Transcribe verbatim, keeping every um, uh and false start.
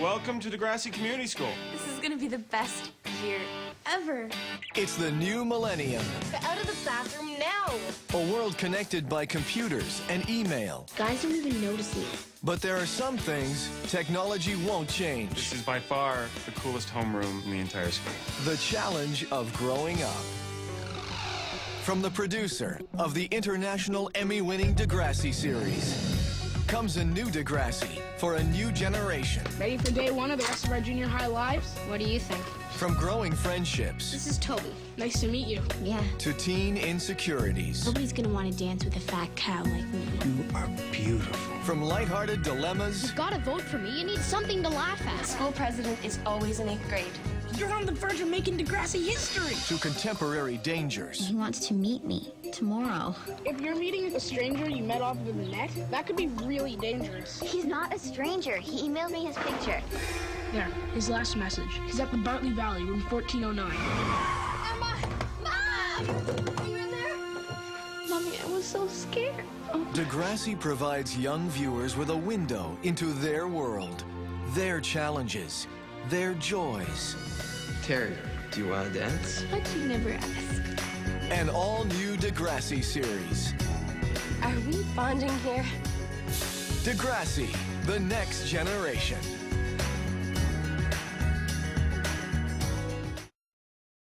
Welcome to Degrassi Community School. This is gonna be the best year ever. It's the new millennium. Get out of the bathroom now. A world connected by computers and email. Guys don't even notice me. But there are some things technology won't change. This is by far the coolest homeroom in the entire school. The challenge of growing up. From the producer of the international Emmy-winning Degrassi series comes a new Degrassi for a new generation. Ready for day one of the rest of our junior high lives? What do you think? From growing friendships. This is Toby. Nice to meet you. Yeah. To teen insecurities. Nobody's gonna want to dance with a fat cow like me. You are beautiful. From lighthearted dilemmas. You've got to vote for me. You need something to laugh at. The school president is always in eighth grade. You're on the verge of making Degrassi history. To contemporary dangers. He wants to meet me tomorrow. If you're meeting a stranger you met off of the net, that could be really dangerous. He's not a stranger. He emailed me his picture. There, his last message. He's at the Bartley Valley, room fourteen oh nine. Emma! Mom! Are you in there? Mommy, I was so scared. Oh. Degrassi provides young viewers with a window into their world, their challenges, their joys. Terry, do you want to dance? But you never asked. An all-new Degrassi series. Are we bonding here? Degrassi, the next generation.